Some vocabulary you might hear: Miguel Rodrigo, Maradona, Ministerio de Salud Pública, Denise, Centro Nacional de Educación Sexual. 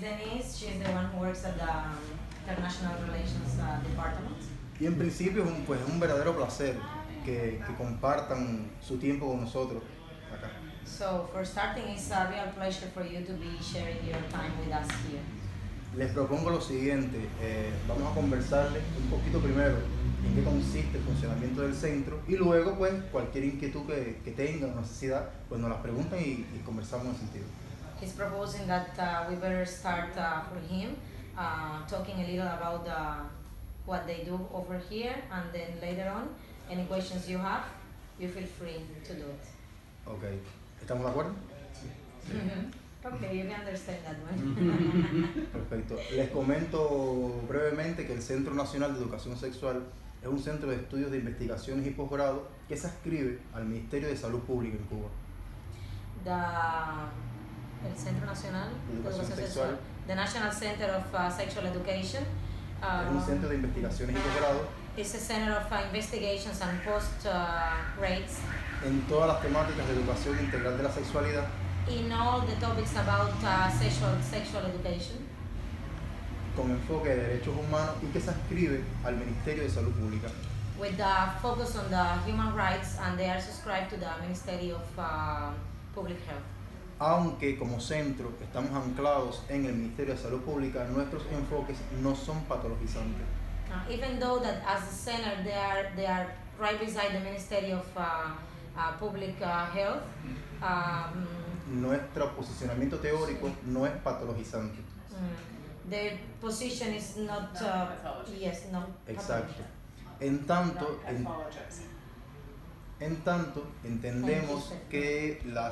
Denise, she's the one who works at the International Relations Department. Y en principio pues, es un verdadero placer que compartan su tiempo con nosotros acá. So, for starting, it's a real pleasure for you to be sharing your time with us here. Les propongo lo siguiente, vamos a conversarles un poquito primero en qué consiste el funcionamiento del centro y luego pues cualquier inquietud que tengan o necesidad pues nos las preguntan y conversamos en ese sentido. He's proposing that we better start for him talking a little about what they do over here, and then later on any questions you have, you feel free to do it. Okay, ¿estamos de acuerdo? Sí. Okay, you can understand that one. Perfecto. Les comento brevemente que el Centro Nacional de Educación Sexual es un centro de estudios de investigaciones y posgrado que se adscribe al Ministerio de Salud Pública en Cuba. El Centro Nacional de Educación Sexual. The National Center of Sexual Education. Es un centro de investigaciones y posgrado. It's a center of investigations and post-grades. En todas las temáticas de educación integral de la sexualidad. In all the topics about sexual education. Con enfoque de derechos humanos y que se adscribe al Ministerio de Salud Pública. With the focus on the human rights, and they are subscribed to the Ministry of Public Health. Aunque como centro estamos anclados en el Ministerio de Salud Pública, nuestros enfoques no son patologizantes. Even though that as a center they are right beside the Ministry of Public Health. Nuestro posicionamiento teórico no es patologizante. The position is not yes, no. Exacto. En tanto entendemos que la